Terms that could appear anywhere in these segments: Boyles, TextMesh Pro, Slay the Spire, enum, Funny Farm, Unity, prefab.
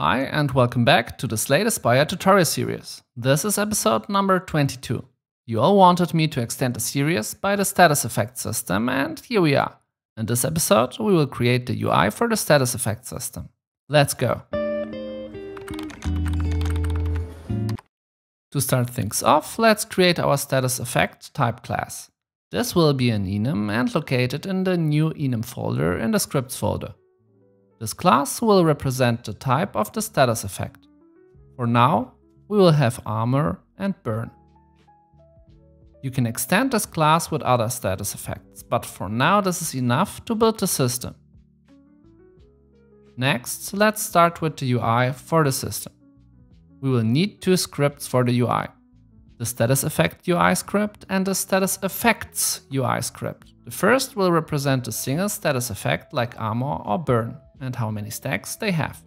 Hi and welcome back to the Slay the Spire tutorial series. This is episode number 22. You all wanted me to extend the series by the status effect system, and here we are. In this episode we will create the UI for the status effect system. Let's go! To start things off, let's create our status effect type class. This will be an enum and located in the new enum folder in the scripts folder. This class will represent the type of the status effect. For now, we will have armor and burn. You can extend this class with other status effects, but for now this is enough to build the system. Next, let's start with the UI for the system. We will need two scripts for the UI. The status effect UI script and the status effects UI script. The first will represent a single status effect like armor or burn, and how many stacks they have.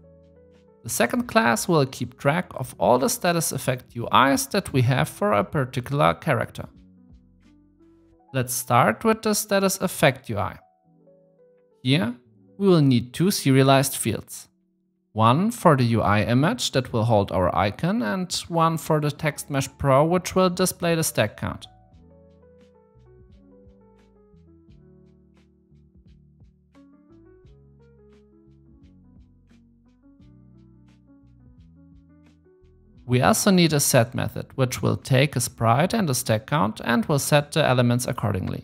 The second class will keep track of all the status effect UIs that we have for a particular character. Let's start with the status effect UI. Here we will need two serialized fields. One for the UI image that will hold our icon, and one for the TextMesh Pro, which will display the stack count. We also need a set method, which will take a sprite and a stack count and will set the elements accordingly.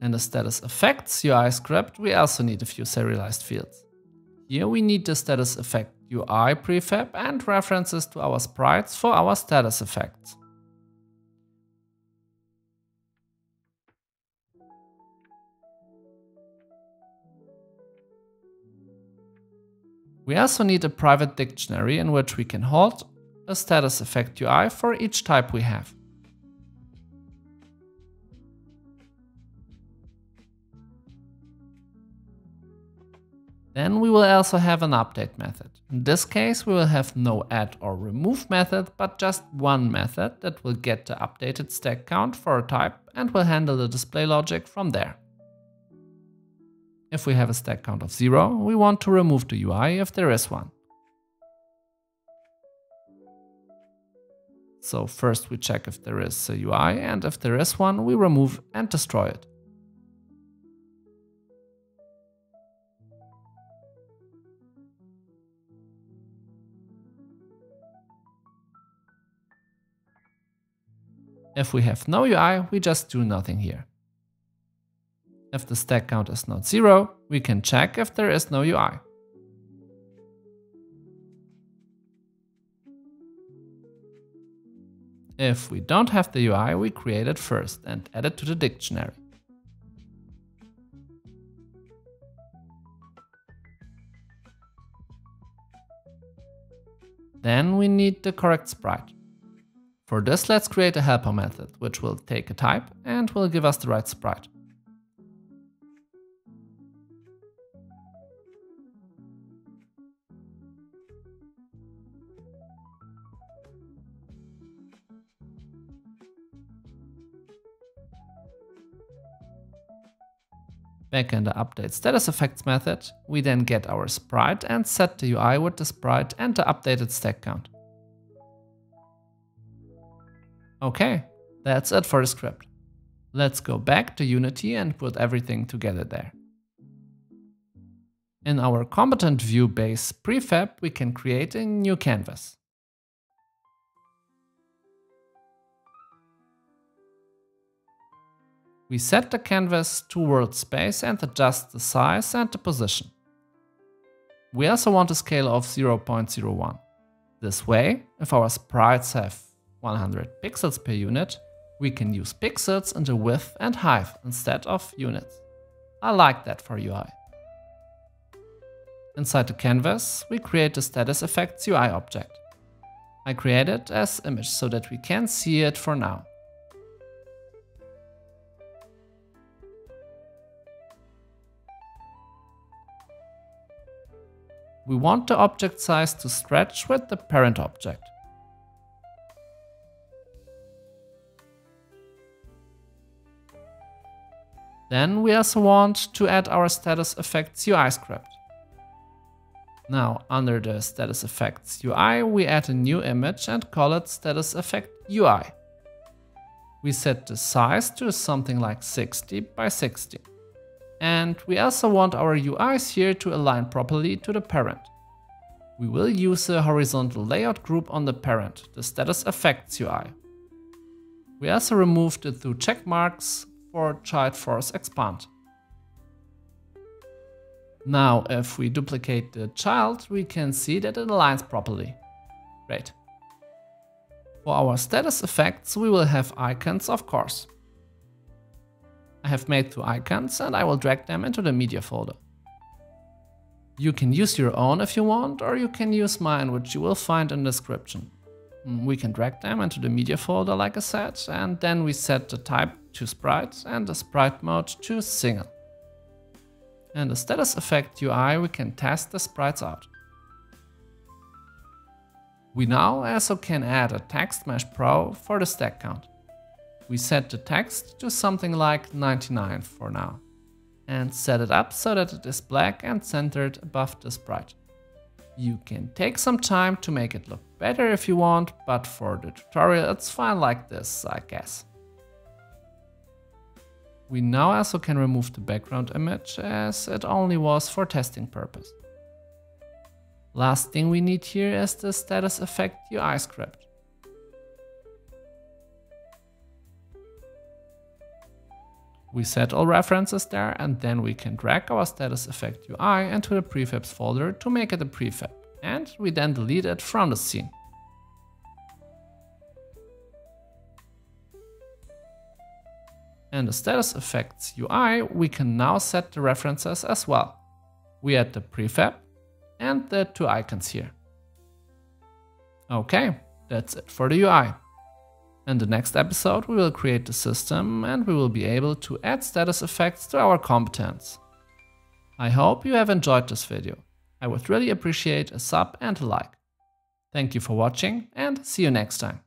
In the status effects UI script, we also need a few serialized fields. Here we need the status effect UI prefab and references to our sprites for our status effects. We also need a private dictionary in which we can hold a status effect UI for each type we have. Then we will also have an update method. In this case we will have no add or remove method, but just one method that will get the updated stack count for a type and will handle the display logic from there. If we have a stack count of 0, we want to remove the UI if there is one. So first we check if there is a UI, and if there is one, we remove and destroy it. If we have no UI, we just do nothing here. If the stack count is not 0, we can check if there is no UI. If we don't have the UI, we create it first and add it to the dictionary. Then we need the correct sprite. For this, let's create a helper method, which will take a type and will give us the right sprite. Back in the update status effects method, we then get our sprite and set the UI with the sprite and the updated stack count. Okay, that's it for the script. Let's go back to Unity and put everything together there. In our component view base prefab, we can create a new canvas. We set the canvas to world space and adjust the size and the position. We also want a scale of 0.01. This way, if our sprites have 100 pixels per unit, we can use pixels in the width and height instead of units. I like that for UI. Inside the canvas, we create the status effects UI object. I create it as image so that we can see it for now. we want the object size to stretch with the parent object. Then we also want to add our status effects UI script. Now, under the status effects UI, we add a new image and call it status effect UI. We set the size to something like 60 by 60. And we also want our UIs here to align properly to the parent. We will use a horizontal layout group on the parent, the status effects UI. We also removed the two check marks for child force expand. Now, if we duplicate the child, we can see that it aligns properly. Great. For our status effects, we will have icons, of course. I have made two icons and I will drag them into the media folder. You can use your own if you want, or you can use mine, which you will find in the description. We can drag them into the media folder, like I said, and then we set the type to sprite and the sprite mode to single. In the status effect UI, we can test the sprites out. We now also can add a TextMesh Pro for the stack count. We set the text to something like 99 for now, and set it up so that it is black and centered above the sprite. You can take some time to make it look better if you want, but for the tutorial it's fine like this, I guess. We now also can remove the background image, as it only was for testing purpose. Last thing we need here is the status effect UI script. We set all references there, and then we can drag our status effect UI into the prefabs folder to make it a prefab, and we then delete it from the scene. In the status effects UI, we can now set the references as well. We add the prefab and the two icons here. Okay, that's it for the UI. In the next episode, we will create the system and we will be able to add status effects to our components. I hope you have enjoyed this video. I would really appreciate a sub and a like. Thank you for watching and see you next time.